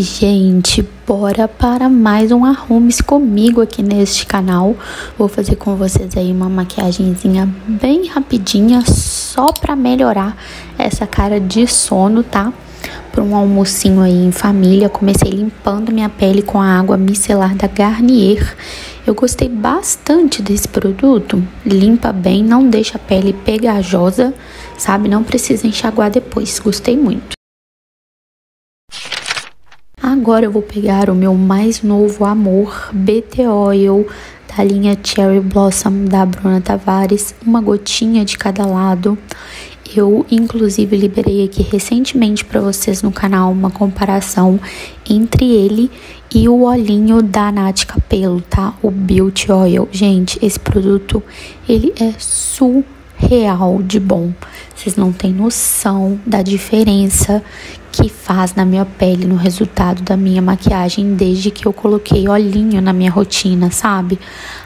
E, gente, bora para mais um Arrume-se Comigo aqui neste canal. Vou fazer com vocês aí uma maquiagenzinha bem rapidinha, só pra melhorar essa cara de sono, tá? Para um almocinho aí em família. Comecei limpando minha pele com a água micelar da Garnier. Eu gostei bastante desse produto. Limpa bem, não deixa a pele pegajosa, sabe? Não precisa enxaguar depois. Gostei muito. Agora eu vou pegar o meu mais novo amor, BT Oil, da linha Cherry Blossom da Bruna Tavares, uma gotinha de cada lado. Eu, inclusive, liberei aqui recentemente para vocês no canal uma comparação entre ele e o olhinho da Nath Capello, tá? O Beauty Oil. Gente, esse produto, ele é surreal de bom. Vocês não têm noção da diferença que faz na minha pele, no resultado da minha maquiagem, desde que eu coloquei olhinho na minha rotina, sabe?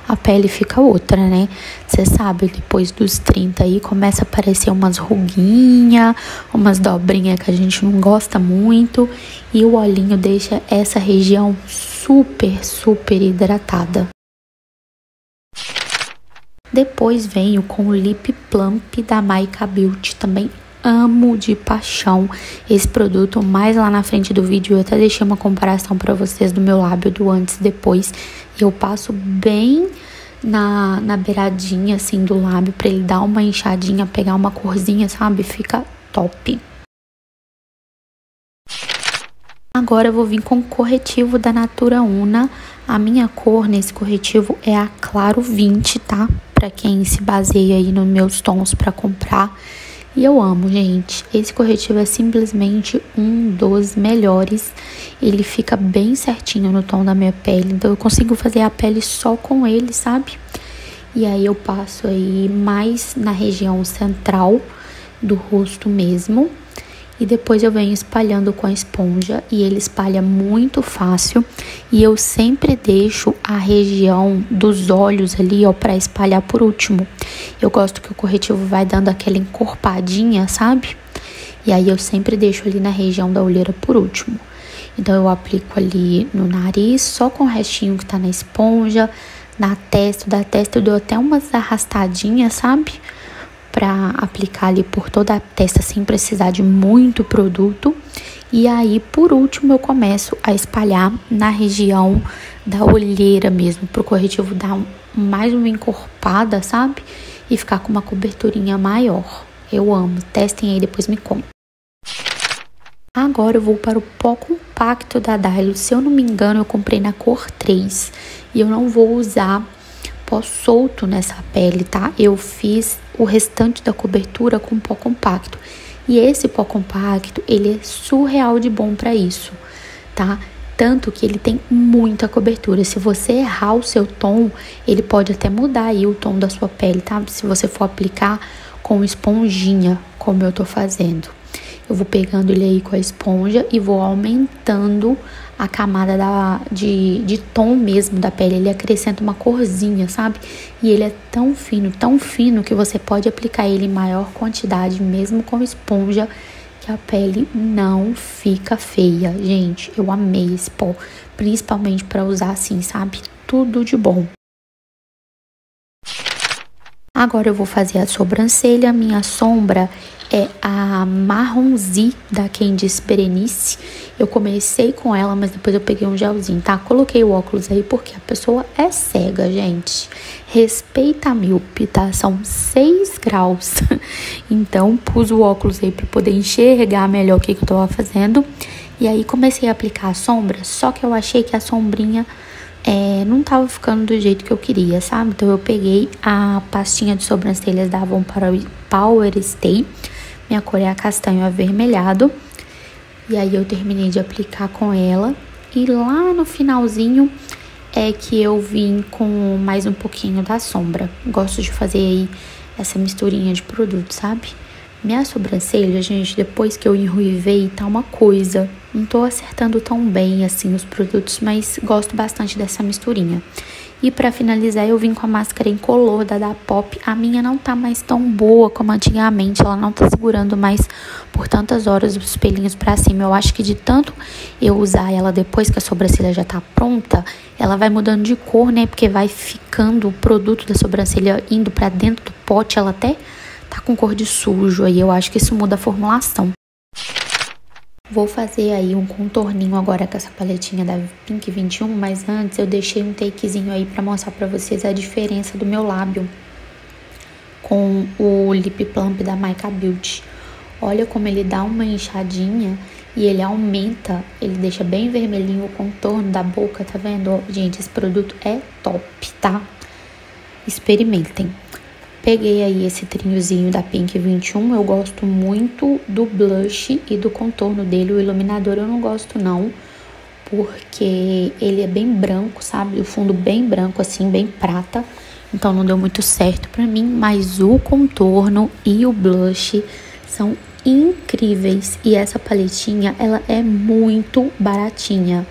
A pele fica outra, né? Você sabe, depois dos 30 aí começa a aparecer umas ruguinhas, umas dobrinhas que a gente não gosta muito, e o olhinho deixa essa região super, super hidratada. Depois venho com o Lip Plump da Mica Beauty, também amo de paixão esse produto, mas lá na frente do vídeo eu até deixei uma comparação para vocês do meu lábio do antes e depois. Eu passo bem na beiradinha assim do lábio para ele dar uma inchadinha, pegar uma corzinha, sabe? Fica top. Agora eu vou vir com o corretivo da Natura Una. A minha cor nesse corretivo é a Claro 20, tá? Pra quem se baseia aí nos meus tons pra comprar. E eu amo, gente. Esse corretivo é simplesmente um dos melhores. Ele fica bem certinho no tom da minha pele. Então eu consigo fazer a pele só com ele, sabe? E aí eu passo aí mais na região central do rosto mesmo. E depois eu venho espalhando com a esponja e ele espalha muito fácil. E eu sempre deixo a região dos olhos ali, ó, pra espalhar por último. Eu gosto que o corretivo vai dando aquela encorpadinha, sabe? E aí eu sempre deixo ali na região da olheira por último. Então eu aplico ali no nariz, só com o restinho que tá na esponja, na testa. Da testa eu dou até umas arrastadinhas, sabe? Pra aplicar ali por toda a testa sem precisar de muito produto. E aí, por último, eu começo a espalhar na região da olheira mesmo, pro corretivo dar mais uma encorpada, sabe? E ficar com uma coberturinha maior. Eu amo. Testem aí, depois me contam. Agora eu vou para o pó compacto da Dailus. Se eu não me engano, eu comprei na cor 3. E eu não vou usar pó solto nessa pele, tá? Eu fiz o restante da cobertura com pó compacto. E esse pó compacto, ele é surreal de bom pra isso, tá? Tanto que ele tem muita cobertura. Se você errar o seu tom, ele pode até mudar aí o tom da sua pele, tá? Se você for aplicar com esponjinha, como eu tô fazendo. Eu vou pegando ele aí com a esponja e vou aumentando a camada de tom mesmo da pele. Ele acrescenta uma corzinha, sabe? E ele é tão fino, que você pode aplicar ele em maior quantidade, mesmo com esponja, que a pele não fica feia. Gente, eu amei esse pó, principalmente pra usar assim, sabe? Tudo de bom. Agora eu vou fazer a sobrancelha. Minha sombra é a Marronzi da Candice Berenice. Eu comecei com ela, mas depois eu peguei um gelzinho, tá? Coloquei o óculos aí porque a pessoa é cega, gente. Respeita a míope, tá? São 6 graus. Então, pus o óculos aí pra poder enxergar melhor o que eu tava fazendo. E aí comecei a aplicar a sombra, só que eu achei que a sombrinha não tava ficando do jeito que eu queria, sabe? Então eu peguei a pastinha de sobrancelhas da Avon Power Stay. Minha cor é a castanho avermelhado. E aí eu terminei de aplicar com ela. E lá no finalzinho é que eu vim com mais um pouquinho da sombra. Gosto de fazer aí essa misturinha de produto, sabe? Minha sobrancelha, gente, depois que eu enruivei, tá uma coisa. Não tô acertando tão bem, assim, os produtos, mas gosto bastante dessa misturinha. E pra finalizar, eu vim com a máscara incolor da Dapop. A minha não tá mais tão boa como antigamente, ela não tá segurando mais por tantas horas os pelinhos pra cima. Eu acho que de tanto eu usar ela depois que a sobrancelha já tá pronta, ela vai mudando de cor, né? Porque vai ficando o produto da sobrancelha indo pra dentro do pote, ela até tá com cor de sujo, aí eu acho que isso muda a formulação. Vou fazer aí um contorninho agora com essa paletinha da Pink 21, mas antes eu deixei um takezinho aí pra mostrar pra vocês a diferença do meu lábio com o Lip Plump da Mica Beauty. Olha como ele dá uma inchadinha e ele aumenta, ele deixa bem vermelhinho o contorno da boca, tá vendo? Gente, esse produto é top, tá? Experimentem. Peguei aí esse trinhozinho da Pink 21, eu gosto muito do blush e do contorno dele, o iluminador eu não gosto não, porque ele é bem branco, sabe? O fundo bem branco assim, bem prata, então não deu muito certo pra mim, mas o contorno e o blush são incríveis e essa paletinha, ela é muito baratinha,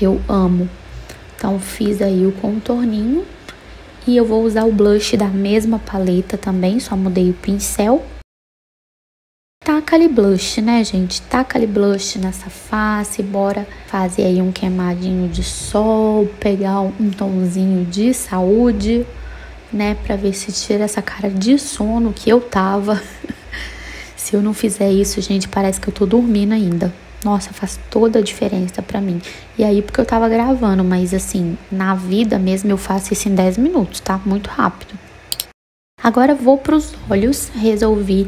eu amo. Então fiz aí o contorninho. E eu vou usar o blush da mesma paleta também, só mudei o pincel. Taca-lhe blush, né, gente? Taca-lhe blush nessa face, bora fazer aí um queimadinho de sol, pegar um tomzinho de saúde, né? Pra ver se tira essa cara de sono que eu tava. Se eu não fizer isso, gente, parece que eu tô dormindo ainda. Nossa, faz toda a diferença pra mim. E aí, porque eu tava gravando, mas assim, na vida mesmo eu faço isso em 10 minutos, tá? Muito rápido. Agora vou pros olhos. Resolvi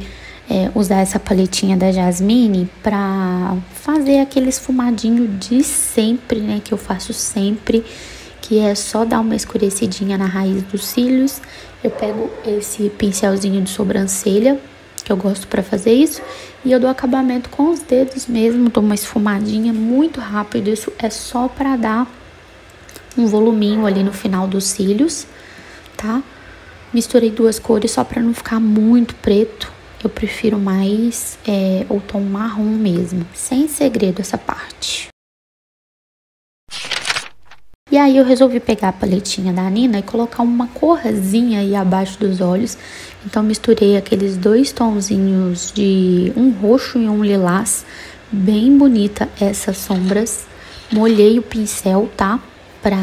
usar essa paletinha da Jasmine pra fazer aquele esfumadinho de sempre, né? Que eu faço sempre, que é só dar uma escurecidinha na raiz dos cílios. Eu pego esse pincelzinho de sobrancelha, que eu gosto pra fazer isso, e eu dou acabamento com os dedos mesmo, dou uma esfumadinha muito rápido, isso é só pra dar um voluminho ali no final dos cílios, tá? Misturei duas cores só pra não ficar muito preto, eu prefiro mais o tom marrom mesmo, sem segredo essa parte. E aí eu resolvi pegar a paletinha da Niina e colocar uma corzinha aí abaixo dos olhos. Então misturei aqueles dois tonzinhos de um roxo e um lilás. Bem bonita essas sombras. Molhei o pincel, tá? Pra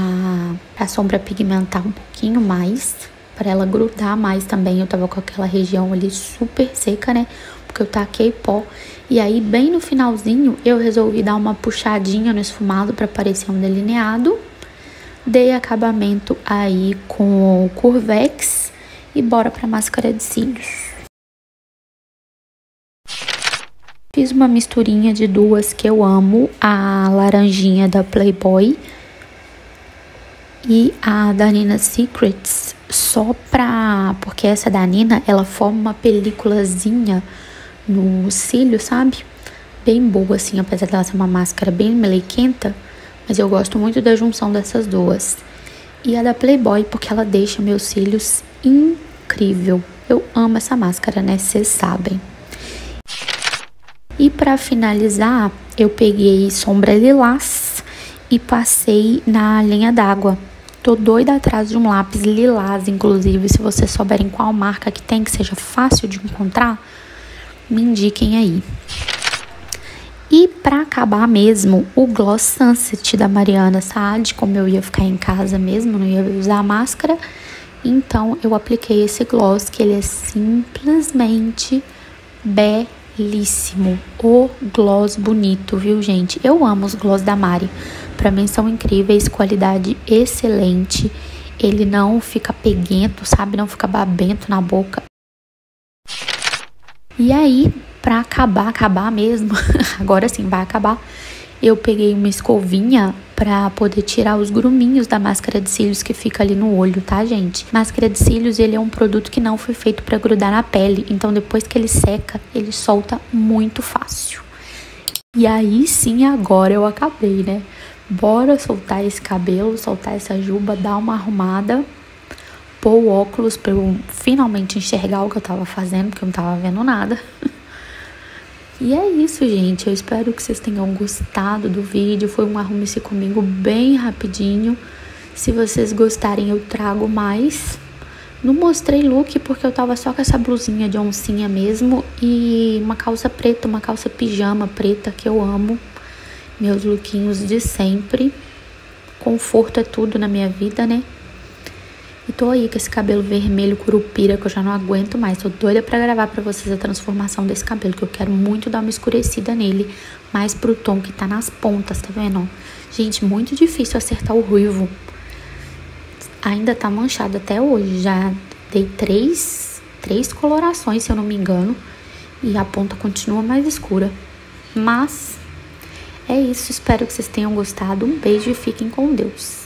a sombra pigmentar um pouquinho mais. Pra ela grudar mais também. Eu tava com aquela região ali super seca, né? Porque eu taquei pó. E aí bem no finalzinho eu resolvi dar uma puxadinha no esfumado pra parecer um delineado. Dei acabamento aí com o Curvex e bora pra máscara de cílios. Fiz uma misturinha de duas que eu amo, a laranjinha da Playboy e a da Niina Secrets, só pra... porque essa da Niina, ela forma uma peliculazinha no cílio, sabe? Bem boa assim, apesar dela ser uma máscara bem melequenta. Mas eu gosto muito da junção dessas duas. E a da Playboy, porque ela deixa meus cílios incrível. Eu amo essa máscara, né? Vocês sabem. E pra finalizar, eu peguei sombra lilás e passei na linha d'água. Tô doida atrás de um lápis lilás, inclusive. Se vocês souberem qual marca que tem, que seja fácil de encontrar, me indiquem aí. E pra acabar mesmo, o Gloss Sunset da Mariana Saad, como eu ia ficar em casa mesmo, não ia usar a máscara, então eu apliquei esse gloss, que ele é simplesmente belíssimo. O gloss bonito, viu, gente? Eu amo os gloss da Mari, pra mim são incríveis, qualidade excelente, ele não fica peguento, sabe? Não fica babento na boca. E aí, pra acabar mesmo, agora sim vai acabar, eu peguei uma escovinha pra poder tirar os gruminhos da máscara de cílios que fica ali no olho, tá, gente? Máscara de cílios, ele é um produto que não foi feito pra grudar na pele, então depois que ele seca, ele solta muito fácil. E aí sim, agora eu acabei, né? Bora soltar esse cabelo, soltar essa juba, dar uma arrumada, pôr o óculos pra eu finalmente enxergar o que eu tava fazendo, porque eu não tava vendo nada. E é isso, gente. Eu espero que vocês tenham gostado do vídeo. Foi um Arrume-se Comigo bem rapidinho. Se vocês gostarem, eu trago mais. Não mostrei look porque eu tava só com essa blusinha de oncinha mesmo e uma calça preta, uma calça pijama preta que eu amo. Meus lookinhos de sempre. Conforto é tudo na minha vida, né? E tô aí com esse cabelo vermelho curupira que eu já não aguento mais. Tô doida pra gravar pra vocês a transformação desse cabelo, que eu quero muito dar uma escurecida nele, mais pro tom que tá nas pontas, tá vendo? Gente, muito difícil acertar o ruivo. Ainda tá manchado até hoje. Já dei três colorações, se eu não me engano. E a ponta continua mais escura. Mas é isso, espero que vocês tenham gostado. Um beijo e fiquem com Deus.